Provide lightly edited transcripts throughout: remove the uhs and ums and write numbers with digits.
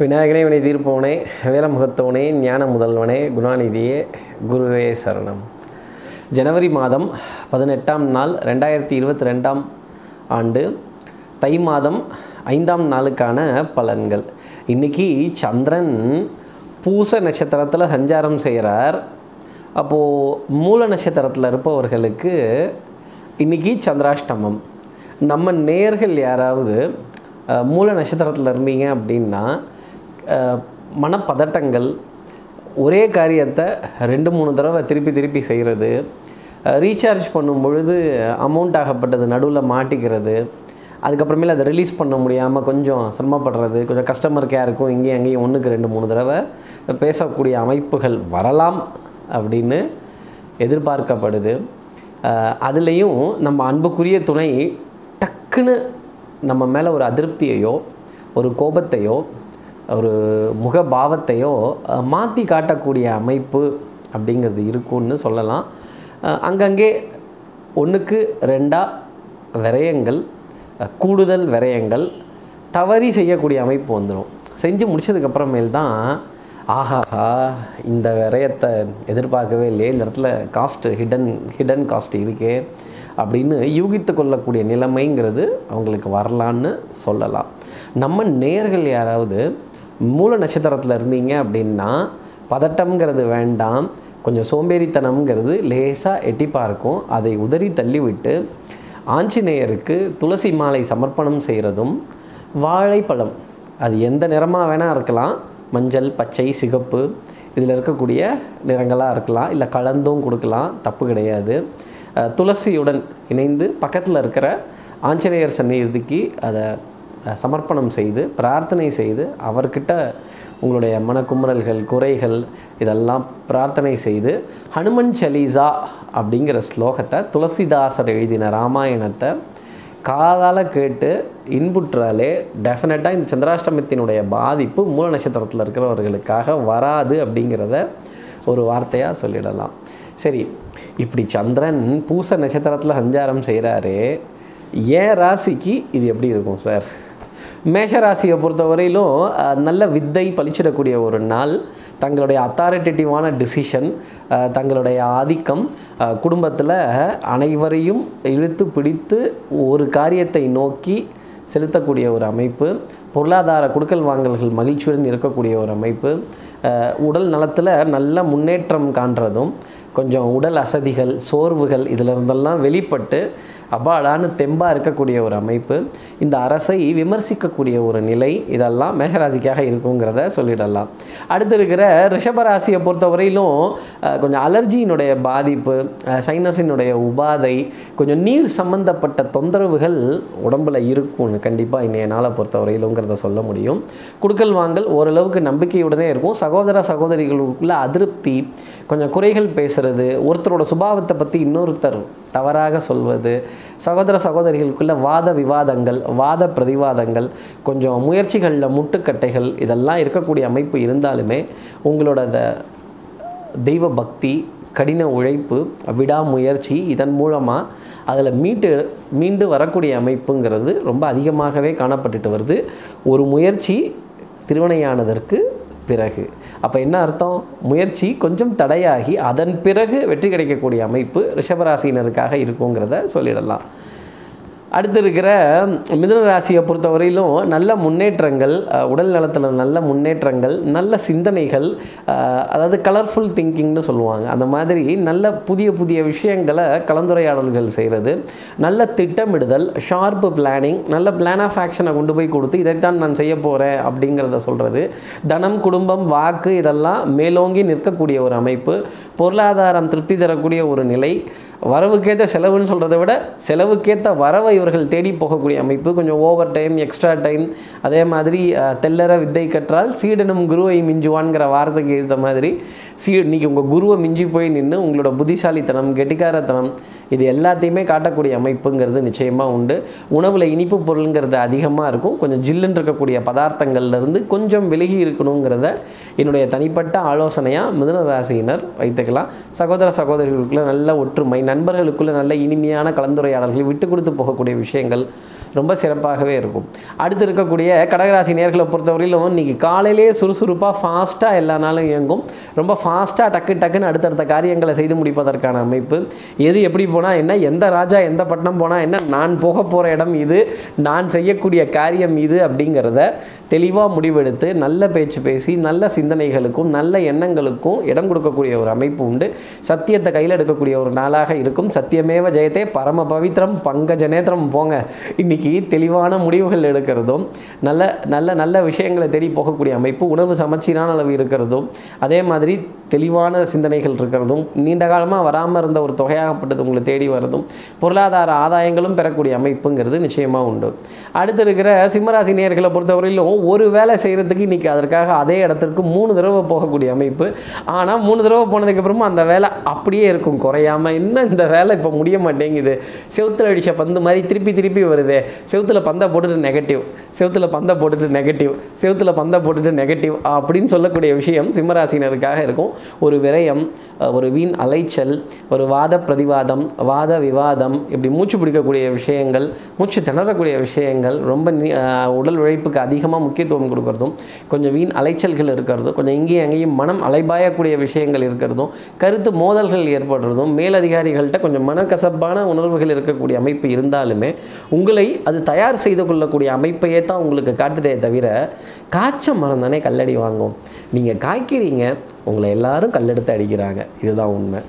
விநாயகனே வினை தீர்ப்பவனே வேலமுகத்தவனே ஞான முதல்வனே குணாநிதியே குருவே சரணம். ஜனவரி மாதம் 18ஆம் நாள் 2022ஆம் ஆண்டு தை மாதம் 5ஆம் நாளுக்கான பலன்கள். இன்றைக்கி சந்திரன் பூச நட்சத்திரத்தில் சஞ்சாரம் செய்கிறார். அப்போது மூல நட்சத்திரத்தில் இருப்பவர்களுக்கு இன்றைக்கி சந்திராஷ்டமம். நம்ம நேர்கள் யாராவது மூல நட்சத்திரத்தில் இருந்தீங்க அப்படின்னா மனப்பதட்டங்கள், ஒரே காரியத்தை 2-3 தடவை திருப்பி செய்கிறது, ரீசார்ஜ் பண்ணும் பொழுது அமௌண்ட் ஆகப்பட்டது நடுவில் மாட்டிக்கிறது, அதுக்கப்புறமேல அதை ரிலீஸ் பண்ண முடியாமல் கொஞ்சம் சிரமப்படுறது, கொஞ்சம் கஸ்டமர் கேருக்கும் இங்கேயும் அங்கேயும் 1-2-3 தடவை பேசக்கூடிய அமைப்புகள் வரலாம் அப்படின்னு எதிர்பார்க்கப்படுது. அதுலேயும் நம்ம அன்புக்குரிய துணை டக்குன்னு நம்ம மேலே ஒரு அதிருப்தியையோ ஒரு கோபத்தையோ ஒரு முகபாவத்தையோ மாற்றி காட்டக்கூடிய அமைப்பு அப்படிங்கிறது இருக்கும்னு சொல்லலாம். அங்கங்கே 1-2 விரயங்கள், கூடுதல் விரயங்கள் தவறி செய்யக்கூடிய அமைப்பு வந்துடும். செஞ்சு முடித்ததுக்கப்புறமேல் தான் ஆஹாஹா இந்த விரயத்தை எதிர்பார்க்கவே இல்லையே, இந்த இடத்துல காஸ்ட் ஹிடன் காஸ்ட் இருக்கே அப்படின்னு யூகித்து கொள்ளக்கூடிய நிலைமைங்கிறது அவங்களுக்கு வரலான்னு சொல்லலாம். நம்ம நேயர்கள் யாராவது மூல நட்சத்திரத்தில் இருந்தீங்க அப்படின்னா பதட்டம்ங்கிறது வேண்டாம், கொஞ்சம் சோம்பேறித்தனம்ங்கிறது லேசாக எட்டிப்பாக இருக்கும். அதை உதறி தள்ளிவிட்டு ஆஞ்சநேயருக்கு துளசி மாலை சமர்ப்பணம் செய்கிறதும், வாழைப்பழம் அது எந்த நிறமாக வேணால் இருக்கலாம், மஞ்சள், பச்சை, சிகப்பு இதில் இருக்கக்கூடிய நிறங்களாக இருக்கலாம், இல்லை கலந்தும் கொடுக்கலாம், தப்பு கிடையாது. துளசியுடன் இணைந்து பக்கத்தில் இருக்கிற ஆஞ்சநேயர் சந்நிதிக்கு அதை சமர்ப்பணம் செய்து பிரார்த்தனை செய்து அவர்கிட்ட உங்களுடைய மனக்குமுறல்கள், குறைகள் இதெல்லாம் பிரார்த்தனை செய்து ஹனுமன் சலீசா அப்படிங்கிற ஸ்லோகத்தை, துளசிதாசர் எழுதின ராமாயணத்தை காதால் கேட்டு இன்புற்றாலே டெஃபினட்டாக இந்த சந்திராஷ்டமத்தினுடைய பாதிப்பு மூல நட்சத்திரத்தில் இருக்கிறவர்களுக்காக வராது அப்படிங்கிறத ஒரு வார்த்தையாக சொல்லிடலாம். சரி, இப்படி சந்திரன் பூச நட்சத்திரத்தில் சஞ்சாரம் செய்கிறாரு, ஏன் ராசிக்கு இது எப்படி இருக்கும் சார்? மேஷ ராசியை பொறுத்தவரையிலும் நல்ல வித்தை பழிச்சிடக்கூடிய ஒரு நாள். தங்களுடைய அத்தாரிட்டேட்டிவான டிசிஷன், தங்களுடைய ஆதிக்கம், குடும்பத்தில் அனைவரையும் இழுத்து பிடித்து ஒரு காரியத்தை நோக்கி செலுத்தக்கூடிய ஒரு அமைப்பு, பொருளாதார கொடுக்கல் வாங்கல்கள் மகிழ்ச்சியுடன் இருக்கக்கூடிய ஒரு அமைப்பு, உடல் நலத்தில் நல்ல முன்னேற்றம் காண்றதும், கொஞ்சம் உடல் அசதிகள், சோர்வுகள் இதிலிருந்தெல்லாம் வெளிப்பட்டு அபாடான்னு தெம்பாக இருக்கக்கூடிய ஒரு அமைப்பு, இந்த அரசை விமர்சிக்கக்கூடிய ஒரு நிலை இதெல்லாம் மேஷராசிக்காக இருக்குங்கிறத சொல்லிடலாம். அடுத்து இருக்கிற ரிஷபராசியை பொறுத்தவரையிலும் கொஞ்சம் அலர்ஜியினுடைய பாதிப்பு, சைனஸினுடைய உபாதை, கொஞ்சம் நீர் சம்பந்தப்பட்ட தொந்தரவுகள் உடம்பில் இருக்கும்னு கண்டிப்பாக இன்றைய நாளை பொறுத்தவரையிலுங்கிறத சொல்ல முடியும். குடுக்கல் வாங்கல் ஓரளவுக்கு நம்பிக்கையுடனே இருக்கும். சகோதர சகோதரிகளுக்குள்ள அதிருப்தி, கொஞ்சம் குறைகள் பேசுகிறது, ஒருத்தரோட சுபாவத்தை பற்றி இன்னொருத்தர் தவறாக சொல்வது, சகோதர சகோதரிகளுக்குள்ள வாத விவாதங்கள், வாத பிரதிவாதங்கள், கொஞ்சம் முயற்சிகளில் முட்டுக்கட்டைகள் இதெல்லாம் இருக்கக்கூடிய அமைப்பு இருந்தாலுமே உங்களோட தெய்வ பக்தி, கடின உழைப்பு, விடாமுயற்சி இதன் மூலமாக அதில் மீண்டு வரக்கூடிய அமைப்புங்கிறது ரொம்ப அதிகமாகவே காணப்பட்டுட்டு வருது. ஒரு முயற்சி திருமணையானதற்கு பிறகு அப்போ என்ன அர்த்தம்? முயற்சி கொஞ்சம் தடையாகி அதன் பிறகு வெற்றி கிடைக்கக்கூடிய அமைப்பு ரிஷபராசினருக்காக இருக்குங்கிறத சொல்லிடலாம். அடுத்து இருக்கிற மிதுன ராசியை பொறுத்தவரையிலும் நல்ல முன்னேற்றங்கள், உடல் நலத்தில் நல்ல முன்னேற்றங்கள், நல்ல சிந்தனைகள், அதாவது கலர்ஃபுல் திங்கிங்னு சொல்லுவாங்க, அந்த மாதிரி நல்ல புதிய விஷயங்களை கலந்துரையாடல்கள் செய்கிறது, நல்ல திட்டமிடுதல், ஷார்ப்பு பிளானிங், நல்ல பிளான் ஆஃப் ஆக்ஷனை கொண்டு போய் கொடுத்து இதைத்தான் நான் செய்ய போகிறேன் அப்படிங்கிறத சொல்கிறது, தனம், குடும்பம், வாக்கு இதெல்லாம் மேலோங்கி நிற்கக்கூடிய ஒரு அமைப்பு, பொருளாதாரம் திருப்தி தரக்கூடிய ஒரு நிலை, வரவுக்கேற்ற செலவுன்னு சொல்கிறத விட செலவுக்கேற்ற வரவை இவர்கள் தேடி போகக்கூடிய அமைப்பு, கொஞ்சம் ஓவர் டைம், எக்ஸ்ட்ரா டைம், அதே மாதிரி தெல்லற வித்தை கற்றால் சீடனும் குருவை மிஞ்சுவான்ங்கிற வார்த்தைக்கு ஏற்ற மாதிரி இன்றைக்கி உங்கள் குருவை மிஞ்சி போய் நின்று உங்களோட புத்திசாலித்தனம், கெட்டிக்காரத்தனம் இது எல்லாத்தையுமே காட்டக்கூடிய அமைப்புங்கிறது நிச்சயமாக உண்டு. உணவில் இனிப்பு பொருளுங்கிறது அதிகமாக இருக்கும். கொஞ்சம் ஜில்லுன்னு இருக்கக்கூடிய பதார்த்தங்கள்லேருந்து கொஞ்சம் விலகி இருக்கணுங்கிறத என்னுடைய தனிப்பட்ட ஆலோசனையாக மிதுன ராசியினர் வைத்துக்கலாம். சகோதர சகோதரிகளுக்குள்ள நல்ல ஒற்றுமை, நண்பர்களுக்குள்ள நல்ல இனிமையான கலந்துரையாடல்கள் விட்டு கொடுத்து போகக்கூடிய விஷயங்கள் ரொம்ப சிறப்பாகவே இருக்கும். அடுத்து இருக்கக்கூடிய கடகராசி நேயர்களை பொறுத்தவரையிலும் இன்னைக்கு காலையிலே சுறுசுறுப்பாக ஃபாஸ்ட்டாக எல்லா நாளும் இயங்கும். ரொம்ப ஃபாஸ்ட்டாக டக்குன்னு அடுத்தடுத்த காரியங்களை செய்து முடிப்பதற்கான அமைப்பு. எது எப்படி போனால் என்ன, எந்த ராஜா எந்த பட்டணம் போனால் என்ன, நான் போக போகிற இடம் இது, நான் செய்யக்கூடிய காரியம் இது அப்படிங்கிறத தெளிவாக முடிவெடுத்து நல்ல பேச்சு பேசி நல்ல சிந்தனைகளுக்கும் நல்ல எண்ணங்களுக்கும் இடம் கொடுக்கக்கூடிய ஒரு அமைப்பு உண்டு. சத்தியத்தை கையில் எடுக்கக்கூடிய ஒரு நாளாக இருக்கும். சத்தியமேவ ஜெயத்தே பரம பவித்ரம் பங்கஜநேத்திரம் போங்க. இன்னைக்கு தெளிவான முடிவுகள் எடுக்கிறதும் நல்ல நல்ல நல்ல விஷயங்களை தேடி போகக்கூடிய அமைப்பு. உணவு சமச்சீரான அளவு இருக்கிறதும் அதே மாதிரி தெளிவான சிந்தனைகள் இருக்கிறதும் நீண்ட காலமாக வராமல் இருந்த ஒரு தொகையாகப்பட்டது உங்களை தேடி வரதும் பொருளாதார ஆதாயங்களும் பெறக்கூடிய அமைப்புங்கிறது நிச்சயமாக உண்டு. அடுத்து இருக்கிற சிம்மராசி நேயர்களை பொறுத்தவரையிலும் ஒரு வேலை செய்கிறதுக்கு இன்றைக்கி அதற்காக அதே இடத்திற்கு 3 தடவை போகக்கூடிய அமைப்பு. ஆனால் 3 தடவை போனதுக்கப்புறமா அந்த வேலை அப்படியே இருக்கும், குறையாமல் இன்னும் இந்த வேலை இப்போ முடிய மாட்டேங்குது, செவுத்தில் அடித்த பந்து மாதிரி திருப்பி வருது, செவுத்தில் பந்தை போட்டுட்டு நெகட்டிவ், செவுத்தில் பந்தை போட்டுட்டு நெகட்டிவ், செவுத்தில் பந்தை போட்டுட்டு நெகட்டிவ் அப்படின்னு சொல்லக்கூடிய விஷயம் சிம்மராசினருக்காக இருக்கும். ஒரு விரயம், ஒரு வீண் அலைச்சல், ஒரு வாத பிரதிவாதம், வாத விவாதம், இப்படி மூச்சு பிடிக்கக்கூடிய விஷயங்கள், மூச்சு திணறக்கூடிய விஷயங்கள், ரொம்ப உடல் உழைப்புக்கு அதிகமாக முக்கியத்துவம் கொடுக்கறதும், கொஞ்சம் வீண் அலைச்சல்கள் இருக்கிறதும், கொஞ்சம் இங்கேயும் அங்கேயும் மனம் அலைபாயக்கூடிய விஷயங்கள் இருக்கிறதும், கருத்து மோதல்கள் ஏற்படுறதும், மேலதிகாரிகள்கிட்ட கொஞ்சம் மனக்கசப்பான உணர்வுகள் இருக்கக்கூடிய அமைப்பு இருந்தாலுமே உங்களை அது தயார் செய்து கொள்ளக்கூடிய அமைப்பையே தான் உங்களுக்கு காட்டுதே தவிர, காய்ச்ச மரம் தானே கல்லடி வாங்கும், நீங்கள் காய்க்கிறீங்க உங்களை எல்லாரும் கல்லெடுத்து அடிக்கிறாங்க, இதுதான் உண்மை.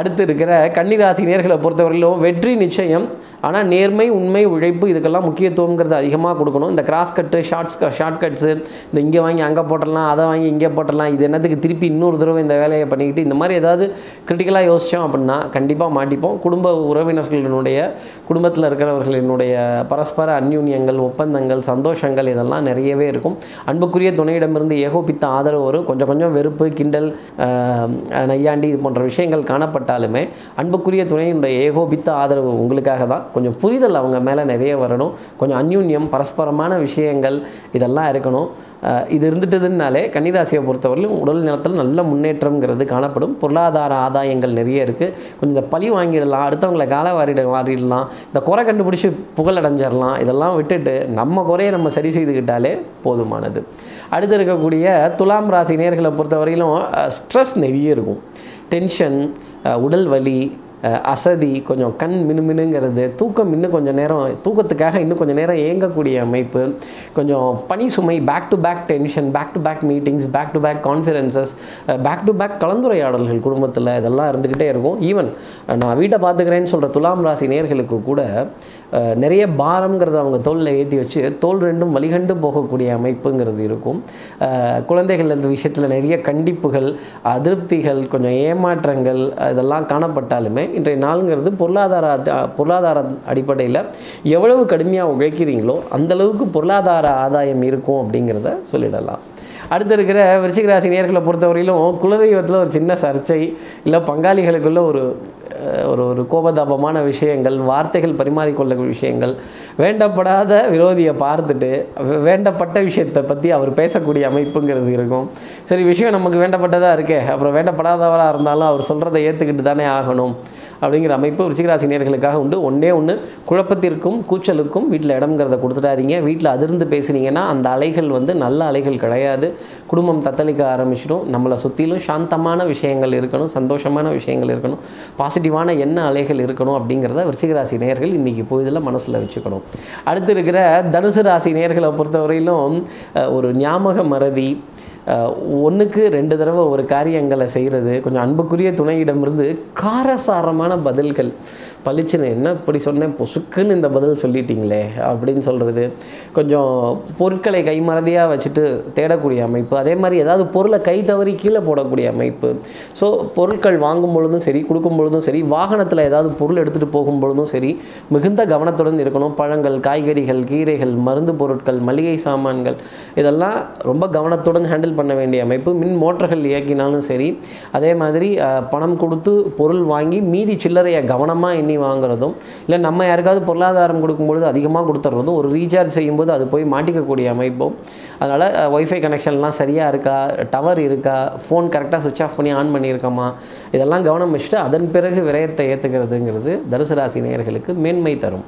அடுத்து இருக்கிற கன்னிராசி நேயர்களை பொறுத்தவரையிலும் வெற்றி நிச்சயம். ஆனால் நேர்மை, உண்மை, உழைப்பு, இதுக்கெல்லாம் முக்கியத்துவங்கிறது அதிகமாக கொடுக்கணும். இந்த கிராஸ் கட்டு, ஷார்ட்கட்ஸு, இந்த இங்கே வாங்கி அங்கே போட்டலாம், அதை வாங்கி இங்கே போட்டலாம், இது என்னத்துக்கு திருப்பி இன்னொரு தடவை இந்த வேலையை பண்ணிக்கிட்டு, இந்த மாதிரி ஏதாவது கிரிட்டிக்கலாக யோசித்தோம் அப்படின்னா கண்டிப்பாக மாட்டிப்போம். குடும்ப உறவினர்களினுடைய, குடும்பத்தில் இருக்கிறவர்களினுடைய பரஸ்பர அந்யூன்யங்கள், ஒப்பந்தங்கள், சந்தோஷங்கள் இதெல்லாம் நிறையவே இருக்கும். அன்புக்குரிய துணையிடமிருந்து ஏகோபித்த ஆதரவு வரும். கொஞ்சம் வெறுப்பு, கிண்டல், நையாண்டி இது போன்ற விஷயங்கள் காணப்பட்டாலுமே அன்புக்குரிய துணையினுடைய ஏகோபித்த ஆதரவு உங்களுக்காக தான். கொஞ்சம் புரிதல் அவங்க மேலே நிறைய வரணும். கொஞ்சம் அந்யூன்யம், பரஸ்பரமான விஷயங்கள் இதெல்லாம் இருக்கணும். இது இருந்துட்டதுனாலே கன்னிராசியை பொறுத்தவரையிலும் உடல் நலத்தில் நல்ல முன்னேற்றம்ங்கிறது காணப்படும். பொருளாதார ஆதாயங்கள் நிறைய இருக்குது. கொஞ்சம் இந்த பழி வாங்கிடலாம், அடுத்தவங்களை வாரிடலாம், இந்த குறை கண்டுபிடிச்சி புகழடைஞ்சிடலாம், இதெல்லாம் விட்டுட்டு நம்ம குறையை நம்ம சரி செய்துக்கிட்டாலே போதுமானது. அடுத்து இருக்கக்கூடிய துலாம் ராசி நேயர்களை பொறுத்தவரையிலும் ஸ்ட்ரெஸ் நிறைய இருக்கும். டென்ஷன், உடல் வலி, அசதி, கொஞ்சம் கண் மினுமினுங்கிறது, தூக்கம் இன்னும் கொஞ்சம் நேரம் தூக்கத்துக்காக இன்னும் கொஞ்சம் நேரம் இயங்கக்கூடிய அமைப்பு, கொஞ்சம் பணி சுமை, back to back tension, back to back meetings, back to back conferences, back to back கலந்துரையாடல்கள் குடும்பத்தில் இதெல்லாம் இருந்துக்கிட்டே இருக்கும். ஈவன் நான் வீட்டை பார்த்துக்கிறேன்னு சொல்கிற துலாம் ராசி நேயர்களுக்கு கூட நிறைய பாரம்ங்கிறத அவங்க தோலில் ஏற்றி வச்சு தோல் ரெண்டும் வலிகண்டு போகக்கூடிய அமைப்புங்கிறது இருக்கும். குழந்தைகள் இந்த விஷயத்தில் நிறைய கண்டிப்புகள், அதிருப்திகள், கொஞ்சம் ஏமாற்றங்கள் இதெல்லாம் காணப்பட்டாலுமே இன்றைய நாளுங்கிறது பொருளாதார அடிப்படையில் எவ்வளவு கடுமையாக உழைக்கிறீங்களோ அந்தளவுக்கு பொருளாதார ஆதாயம் இருக்கும் அப்படிங்கிறத சொல்லிடலாம். அடுத்து இருக்கிற விருச்சிக ராசி நேயர்களை பொறுத்தவரையிலும் குலதெய்வத்தில் ஒரு சின்ன சர்ச்சை, இல்லை பங்காளிகளுக்குள்ள ஒரு கோபதாபமான விஷயங்கள், வார்த்தைகள் பரிமாறிக்கொள்ளக்கூடிய விஷயங்கள், வேண்டப்படாத விரோதியை பார்த்துட்டு வேண்டப்பட்ட விஷயத்தை பற்றி அவர் பேசக்கூடிய அமைப்புங்கிறது இருக்கும். சரி, விஷயம் நமக்கு வேண்டப்பட்டதாக இருக்கே, அப்புறம் வேண்டப்படாதவராக இருந்தாலும் அவர் சொல்கிறத ஏற்றுக்கிட்டு தானே ஆகணும் அப்படிங்கிற அமைப்பு விருச்சிகராசி நேயர்களுக்காக உண்டு. ஒன்று குழப்பத்திற்கும் கூச்சலுக்கும் வீட்டில் இடம்ங்கிறத கொடுத்துட்டாதீங்க. வீட்டில் அதிர்ந்து பேசுனீங்கன்னா அந்த அலைகள் நல்ல அலைகள் கிடையாது. குடும்பம் தத்தளிக்க ஆரம்பிச்சிடும். நம்மளை சுற்றிலும் சாந்தமான விஷயங்கள் இருக்கணும், சந்தோஷமான விஷயங்கள் இருக்கணும், பாசிட்டிவான எண்ண அலைகள் இருக்கணும் அப்படிங்கிறத விருச்சிகராசி நேயர்கள் இன்றைக்கி பொழுதில் மனசில் வச்சுக்கணும். அடுத்து இருக்கிற தனுசு ராசி நேயர்களை பொறுத்தவரையிலும் ஒரு ஞாபக மறதி, 1க்கு 2 தடவை ஒரு காரியங்களை செய்கிறது, கொஞ்சம் அன்புக்குரிய துணையிடமிருந்து காரசாரமான பதில்கள், பளிச்சுன்னு என்ன இப்படி சொன்னேன் பொசுக்குன்னு இந்த பதில் சொல்லிட்டீங்களே அப்படின்னு சொல்கிறது, கொஞ்சம் பொருட்களை கைமறதியாக வச்சுட்டு தேடக்கூடிய அமைப்பு, அதே மாதிரி ஏதாவது பொருளை கை தவறி கீழே போடக்கூடிய அமைப்பு. ஸோ பொருட்கள் வாங்கும் பொழுதும் சரி, கொடுக்கும் பொழுதும் சரி, வாகனத்தில் ஏதாவது பொருள் எடுத்துகிட்டு போகும் பொழுதும் சரி மிகுந்த கவனத்துடன் இருக்கணும். பழங்கள், காய்கறிகள், கீரைகள், மருந்து பொருட்கள், மளிகை சாமான்கள் இதெல்லாம் ரொம்ப கவனத்துடன் ஹேண்டில் பண்ண வேண்டிய அமைப்பு. மின் மோட்டர்கள் இயக்கினாலும் சரி, அதே மாதிரி பணம் கொடுத்து பொருள் வாங்கி மீதி சில்லறையை கவனமாக எண்ணி பண்ணி வாங்குறதும் இல்ல நம்ம யாருக்காவது பொருளாதாரம் கொடுக்கும்போது அதிகமா கொடுத்துறதும் ஒரு ரீசார்ஜ் செய்யும்போது அது போய் மாட்டிக்க கூடிய அமைப்பு அதனால வைஃபை கனெக்ஷன்லாம் சரியா இருக்கா டவர் இருக்கா ஃபோன் கரெக்ட்டா ஸ்விட்ச் ஆஃப் பண்ணி ஆன் பண்ணி இருக்கமா இதெல்லாம் கவனம் வச்சிட்டு அதன் பிறகு விரயத்தை ஏத்துக்கிறதுங்கிறது தனுசு ராசி நேயர்களுக்கு மேன்மை தரும்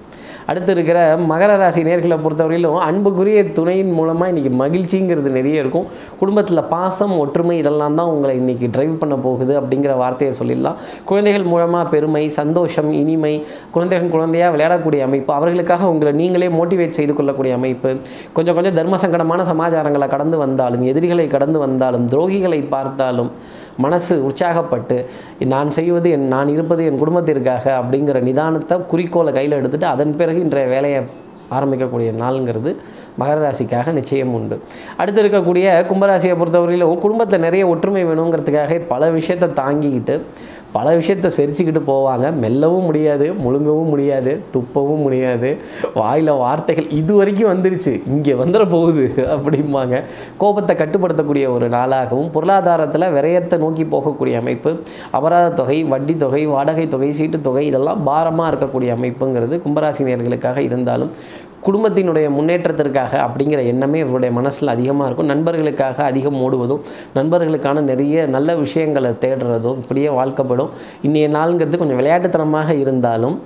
அடுத்து இருக்கிற மகர ராசி நேயர்களை பொறுத்தவரையிலும் அன்புக்குரிய துணையின் மூலமா இன்னைக்கு மகிழ்ச்சிங்கிறது நிறைய இருக்கும் குடும்பத்துல பாசம் ஒற்றுமை இதெல்லாம் தான் உங்களை இன்னைக்கு டிரைவ் பண்ண போகுது அப்படிங்கற வார்த்தையை சொல்லிடலாம் குழந்தைகள் மூலமா பெருமை சந்தோஷம் இனிமை குழந்தையா விளையாடக்கூடிய அமைப்பு அவர்களுக்காக உங்களை நீங்களே மோட்டிவேட் செய்து கொள்ளக்கூடிய அமைப்பு கொஞ்சம் கொஞ்சம் தர்ம சங்கடமான சமாச்சாரங்களை கடந்து வந்தாலும் எதிரிகளை கடந்து வந்தாலும் துரோகிகளை பார்த்தாலும் மனசு உற்சாகப்பட்டு நான் செய்வது நான் இருப்பது என் குடும்பத்திற்காக அப்படிங்கற நிதானத்தை குறிக்கோளை கையில எடுத்துட்டு அதன் பிறகு இன்றைய வேலையை ஆரம்பிக்கக்கூடிய நாள்ங்கிறது மகர ராசிக்காக நிச்சயம் உண்டு அடுத்து இருக்கக்கூடிய கும்பராசியை பொறுத்தவரையில குடும்பத்துல நிறைய ஒற்றுமை வேணும்ங்கிறதுக்காக பல விஷயத்தை தாங்கிக்கிட்டு பல விஷயத்தை செரிச்சிக்கிட்டு போவாங்க மெல்லவும் முடியாது முழுங்கவும் முடியாது துப்பவும் முடியாது வாயில வார்த்தைகள் இது வரைக்கும் வந்துருச்சு இங்க வந்தற போகுது அப்படிம்பாங்க கோபத்தை கட்டுப்படுத்தக்கூடிய ஒரு நாளாகவும் பொருளாதாரத்துல விரயத்தை நோக்கி போகக்கூடிய அமைப்பு அபராத தொகை வட்டி தொகை வாடகை தொகை சீட்டு தொகை இதெல்லாம் பாரமா இருக்கக்கூடிய அமைப்புங்கிறது கும்பராசினியர்களுக்காக இருந்தாலும் குடும்பத்தினுடைய முன்னேற்றத்திற்காக அப்படிங்கற எண்ணமே அவருடைய மனசுல அதிகமா இருக்கும் நண்பர்களுக்காக அதிகம் ஓடுவதும் நண்பர்களுக்கான நிறைய நல்ல விஷயங்களை தேடுறதும் இப்படியே வாழ்க்கப்படும் இன்னைய நாள்ங்கிறது கொஞ்சம் விளையாட்டுத்தனமாக இருந்தாலும்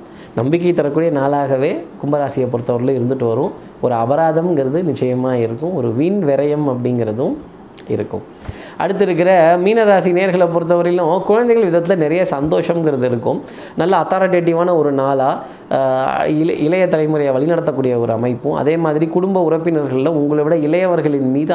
நம்பிக்கை தரக்கூடிய நாளாகவே கும்பராசியை பொறுத்தவரையில இருந்துட்டு வரும் ஒரு அபராதம்ங்கிறது நிச்சயமா இருக்கும் ஒரு வீண் விரயம் அப்படிங்கிறதும் இருக்கும் அடுத்து இருக்கிற மீன ராசி நேயர்களை பொறுத்தவரையிலும் குழந்தைகள் விதத்துல நிறைய சந்தோஷம்ங்கிறது இருக்கும் நல்ல அத்தாரிட்டேட்டிவான ஒரு நாளா இளைய தலைமுறையை வழிநடத்தக்கூடிய ஒரு அமைப்பும் அதே மாதிரி குடும்ப உறுப்பினர்கள்ல உங்களை விட இளையவர்களின் மீது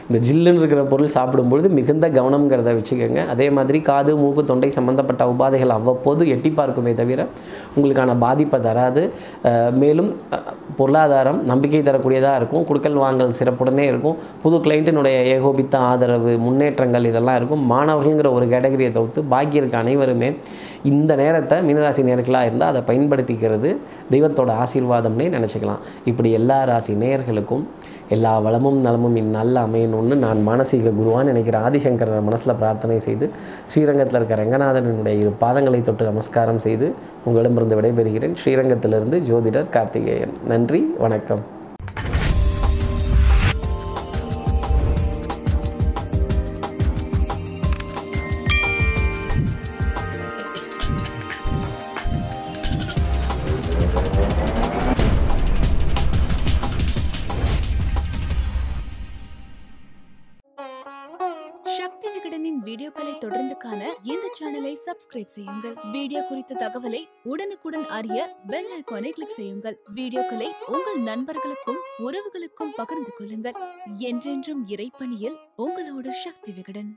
இந்த ஜில்லுன்னு இருக்கிற பொருள் சாப்பிடும்போது மிகுந்த கவனம்ங்கிறத வச்சுக்கோங்க அதே மாதிரி காது மூக்கு தொண்டை சம்பந்தப்பட்ட உபாதைகள் அவ்வப்போது எட்டி பார்க்குமே தவிர உங்களுக்கான பாதிப்பை தராது மேலும் பொருளாதாரம் நம்பிக்கை தரக்கூடியதாக இருக்கும் கொடுக்கல் வாங்கல் சிறப்புடனே இருக்கும் புது கிளைண்ட்டினுடைய ஏகோபித்த ஆதரவு முன்னேற்றங்கள் இதெல்லாம் இருக்கும் மாணவர்கள்ங்கிற ஒரு கேட்டகரியை தவிர்த்து பாக்கி இருக்க அனைவருமே இந்த நேரத்தை மீனராசி நேர்களாக இருந்தால் அதை பயன்படுத்திக்கிறது தெய்வத்தோட ஆசீர்வாதம்னே நினச்சிக்கலாம் இப்படி எல்லா ராசி நேயர்களுக்கும் எல்லா வளமும் நலமும் இந்நாளில் அமையணும்னு நான் மானசீக குருவான் நினைக்கிற ஆதிசங்கர மனசில் பிரார்த்தனை செய்து ஸ்ரீரங்கத்தில் இருக்கிற ரங்கநாதனுடைய இரு பாதங்களை தொட்டு நமஸ்காரம் செய்து உங்களிடமிருந்து விடைபெறுகிறேன் ஸ்ரீரங்கத்திலிருந்து ஜோதிடர் கார்த்திகேயன் நன்றி வணக்கம் சப்ஸ்கிரைப் செய்யுங்கள் வீடியோ குறித்த தகவலை உடனுக்குடன் அறிய பெல் ஐகானை கிளிக் செய்யுங்கள் வீடியோக்களை உங்கள் நண்பர்களுக்கும் உறவுகளுக்கும் பகிர்ந்து கொள்ளுங்கள் என்றென்றும் இறைப்பணியில் உங்களோட சக்தி விகடன்.